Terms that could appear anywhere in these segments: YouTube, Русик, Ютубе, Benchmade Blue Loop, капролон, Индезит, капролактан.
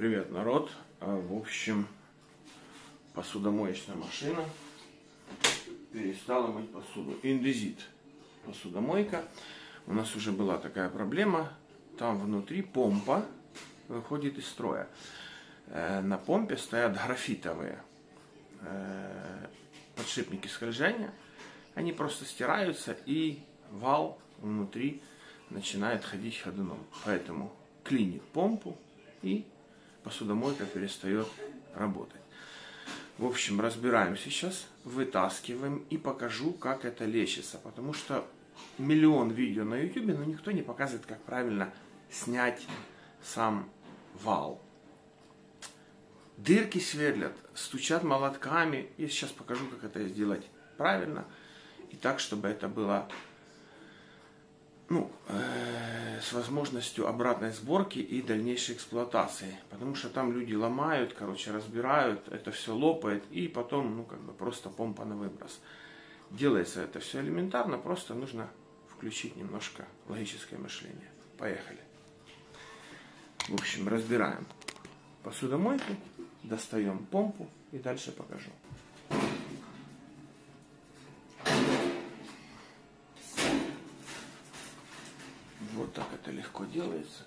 Привет, народ. В общем, посудомоечная машина перестала мыть посуду. Индезит посудомойка. У нас уже была такая проблема. Там внутри помпа выходит из строя. На помпе стоят графитовые подшипники скольжения. Они просто стираются, и вал внутри начинает ходить ходуном. Поэтому клинит помпу, и посудомойка перестает работать. В общем, разбираемся сейчас, вытаскиваем и покажу, как это лечится. Потому что миллион видео на Ютубе, но никто не показывает, как правильно снять сам вал. Дырки сверлят, стучат молотками. Я сейчас покажу, как это сделать правильно. И так, чтобы это было с возможностью обратной сборки и дальнейшей эксплуатации. Потому что там люди ломают, короче, разбирают, это все лопает, и потом, просто помпа на выброс. Делается это все элементарно, просто нужно включить немножко логическое мышление. Поехали. В общем, разбираем посудомойку, достаем помпу и дальше покажу. Вот так это легко делается.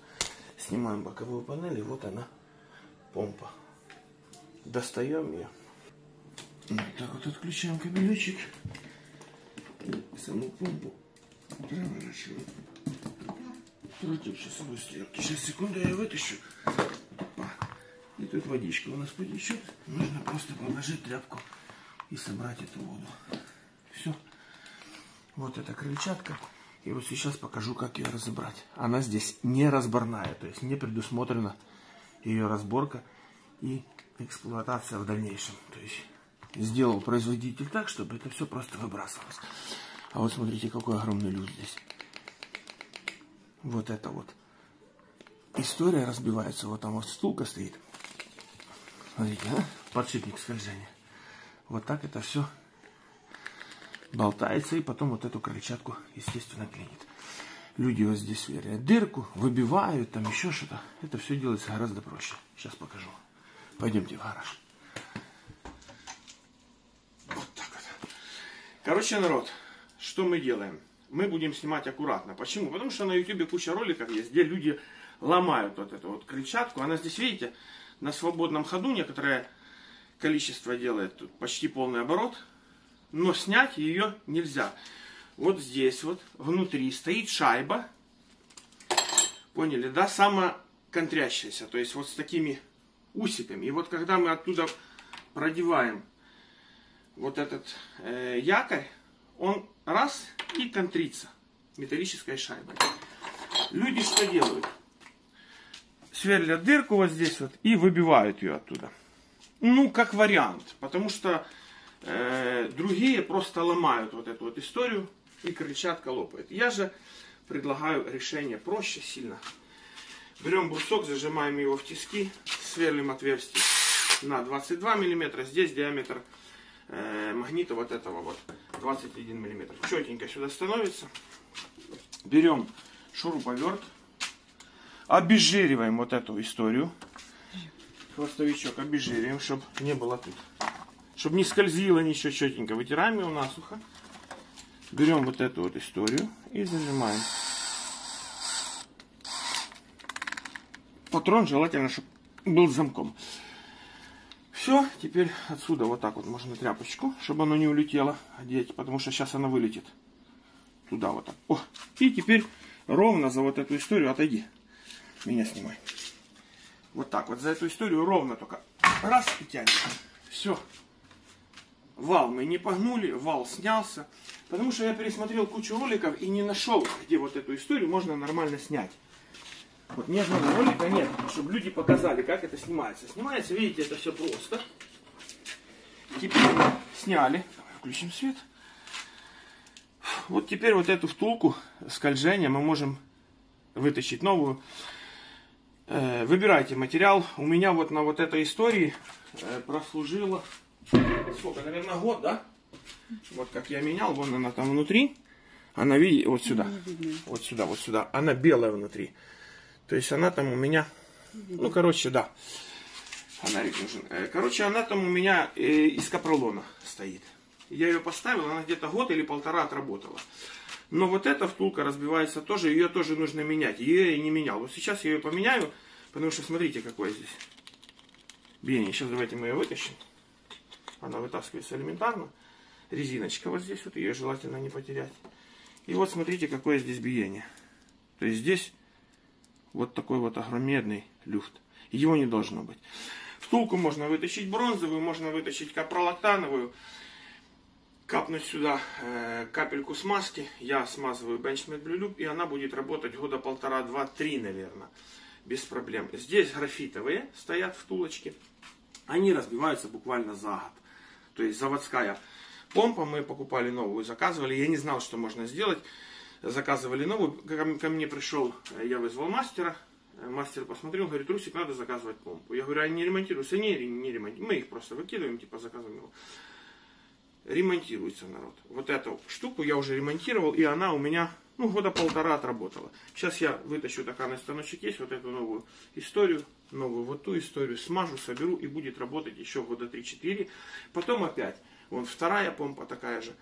Снимаем боковую панель, и вот она, помпа. Достаем ее. Вот так вот отключаем кабелечек. Саму помпу переворачиваем. Против часовой стрелки. Сейчас, секунду, я вытащу. Опа. И тут водичка у нас потечет. Нужно просто положить тряпку и собрать эту воду. Все. Вот эта крыльчатка. И вот сейчас покажу, как ее разобрать. Она здесь не разборная, то есть не предусмотрена ее разборка и эксплуатация в дальнейшем. То есть сделал производитель так, чтобы это все просто выбрасывалось. А вот смотрите, какой огромный люк здесь. Вот это вот. История разбивается. Вот там вот стулка стоит. Смотрите, подшипник скольжения. Вот так это все болтается, и потом вот эту крыльчатку, естественно, клинит. Люди вот здесь сверлят дырку, выбивают, там еще что-то. Это все делается гораздо проще. Сейчас покажу. Пойдемте в гараж. Вот так вот. Короче, народ, что мы делаем? Мы будем снимать аккуратно. Почему? Потому что на YouTube куча роликов есть, где люди ломают вот эту вот крыльчатку. Она здесь, видите, на свободном ходу некоторое количество делает. Тут почти полный оборот. Но снять ее нельзя. Вот здесь вот внутри стоит шайба. Поняли, да? Самоконтрящаяся. То есть вот с такими усиками. И вот когда мы оттуда продеваем вот этот якорь, он раз и контрится металлической шайбой. Люди что делают? Сверлят дырку вот здесь вот и выбивают ее оттуда. Ну, как вариант. Потому что другие просто ломают вот эту вот историю, и крыльчатка лопает. Я же предлагаю решение проще сильно. Берем брусок, зажимаем его в тиски, сверлим отверстие на 22 мм. Здесь диаметр магнита вот этого вот 21 мм. Четенько сюда становится. Берем шуруповерт, обезжириваем вот эту историю. Хвостовичок обезжириваем, чтобы не было тут. Чтобы не скользило ничего, четенько вытираем его насухо. Берем вот эту вот историю и зажимаем. Патрон желательно, чтобы был с замком. Все, теперь отсюда вот так вот можно тряпочку, чтобы оно не улетело, одеть, потому что сейчас оно вылетит. Туда вот так. О, и теперь ровно за вот эту историю отойди. Меня снимай. Вот так вот за эту историю ровно только раз и тянем. Все. Вал мы не погнули, вал снялся. Потому что я пересмотрел кучу роликов и не нашел, где вот эту историю можно нормально снять. Вот ни одного ролика нет, чтобы люди показали, как это снимается. Снимается, видите, это все просто. Теперь мы сняли. Давай включим свет. Вот теперь вот эту втулку скольжения мы можем вытащить новую. Выбирайте материал. У меня вот на вот этой истории прослужило... Сколько? Наверное, год, да? Вот как я менял, вон она там внутри. Она, видите, вот сюда. Вот сюда, вот сюда. Она белая внутри. То есть она там у меня Ну, короче, да. Фонарик нужен. Короче, она там у меня из капролона стоит. Я ее поставил, она где-то год или полтора отработала. Но вот эта втулка разбивается тоже, ее тоже нужно менять. Ее я не менял. Вот сейчас я ее поменяю, потому что смотрите, какое здесь биение. Сейчас давайте мы ее вытащим. Она вытаскивается элементарно. Резиночка вот здесь, вот ее желательно не потерять. И вот смотрите, какое здесь биение. То есть здесь вот такой вот огромный люфт. Его не должно быть. Втулку можно вытащить бронзовую, можно вытащить капролактановую. Капнуть сюда капельку смазки. Я смазываю Benchmade Blue Loop, и она будет работать года полтора, два, три, наверное. Без проблем. Здесь графитовые стоят втулочки. Они разбиваются буквально за год. То есть заводская помпа. Мы покупали новую, заказывали. Я не знал, что можно сделать. Заказывали новую. Ко мне пришел, я вызвал мастера. Мастер посмотрел, говорит, Русик, надо заказывать помпу. Я говорю, они не ремонтируются. Не ремонтируются. Мы их просто выкидываем, типа заказываем его. Ремонтируется, народ. Вот эту штуку я уже ремонтировал, и она у меня, ну, года полтора отработала. Сейчас я вытащу токарный станочек, есть вот эту новую историю, новую вот ту историю, смажу, соберу, и будет работать еще года 3-4. Потом опять, вон вторая помпа такая же.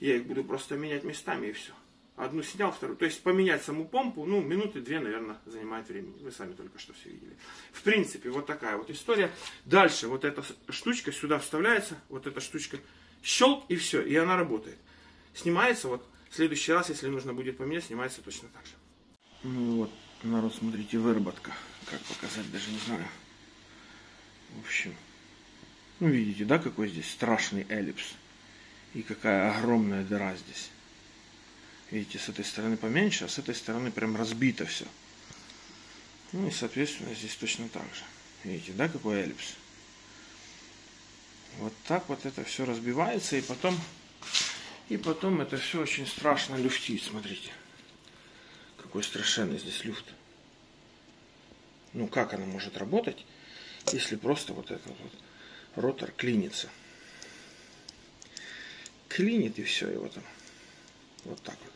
Я их буду просто менять местами, и все. Одну снял, вторую. То есть поменять саму помпу, ну, минуты две, наверное, занимает времени. Вы сами только что все видели. В принципе, вот такая вот история. Дальше вот эта штучка сюда вставляется, вот эта штучка. Щелк, и все, и она работает. Снимается, вот, в следующий раз, если нужно будет поменять, снимается точно так же. Ну вот, народ, смотрите, выработка. Как показать, даже не знаю. В общем, ну видите, да, какой здесь страшный эллипс. И какая огромная дыра здесь. Видите, с этой стороны поменьше, а с этой стороны прям разбито все. Ну и, соответственно, здесь точно так же. Видите, да, какой эллипс. Вот так вот это все разбивается, и потом это все очень страшно люфтит. Смотрите, какой страшенный здесь люфт. Ну как она может работать, если просто вот этот вот ротор клинится? Клинит, и все, его там. Вот так вот.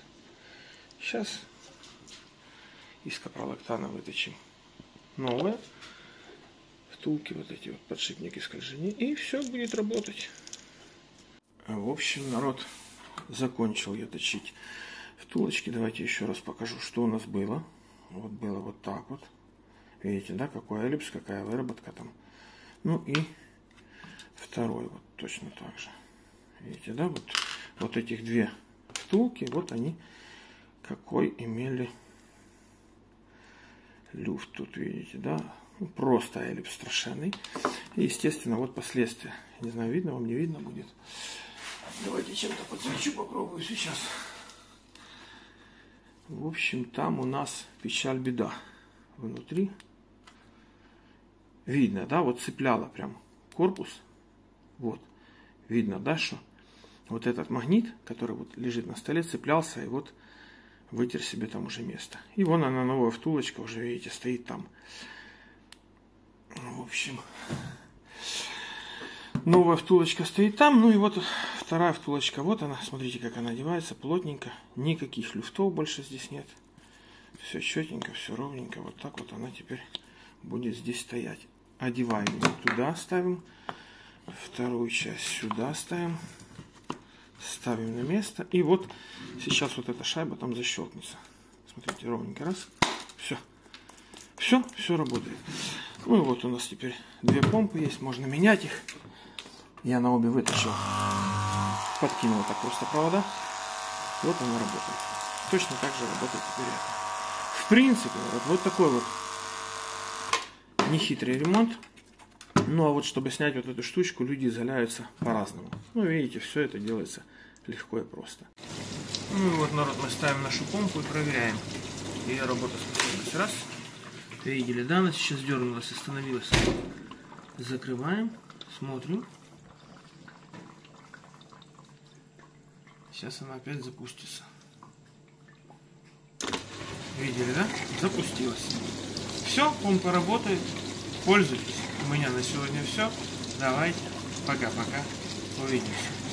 Сейчас из капролактана вытащим новое. Втулки, вот эти вот подшипники, скольжения, и все будет работать. В общем, народ, закончил я точить втулочки. Давайте еще раз покажу, что у нас было. Вот было вот так вот. Видите, да, какой эллипс, какая выработка там. Ну и второй вот точно так же. Видите, да, вот этих две втулки, вот они какой имели люфт тут, видите, да. Просто эллипс страшенный. И, естественно, вот последствия. Не знаю, видно вам, не видно будет. Давайте чем-то подсвечу, попробую сейчас. В общем, там у нас печаль, беда. Внутри. Видно, да, вот цепляла прям корпус. Вот. Видно, да, что вот этот магнит, который вот лежит на столе, цеплялся и вот вытер себе там уже место. И вон она, новая втулочка, уже, видите, стоит там. В общем, новая втулочка стоит там, ну и вот вторая втулочка, вот она, смотрите, как она одевается, плотненько, никаких люфтов больше здесь нет, все четенько, все ровненько, вот так вот она теперь будет здесь стоять. Одеваем ее туда, ставим, вторую часть сюда ставим, ставим на место, и вот сейчас вот эта шайба там защелкнется, смотрите, ровненько, раз, все. Все работает. Ну и вот у нас теперь две помпы есть, можно менять их. Я на обе вытащил, подкинул так просто провода. Вот она работает. Точно так же работает теперь это. В принципе, вот такой вот нехитрый ремонт. Ну а вот чтобы снять вот эту штучку, люди изгаляются по-разному. Ну видите, все это делается легко и просто. Ну и вот, народ, мы ставим нашу помпу и проверяем ее работоспособность. Раз. Видели, да, она сейчас дернулась, остановилась. Закрываем, смотрим. Сейчас она опять запустится. Видели, да? Запустилась. Все, помпа работает. Пользуйтесь. У меня на сегодня все. Давайте, пока-пока. Увидимся.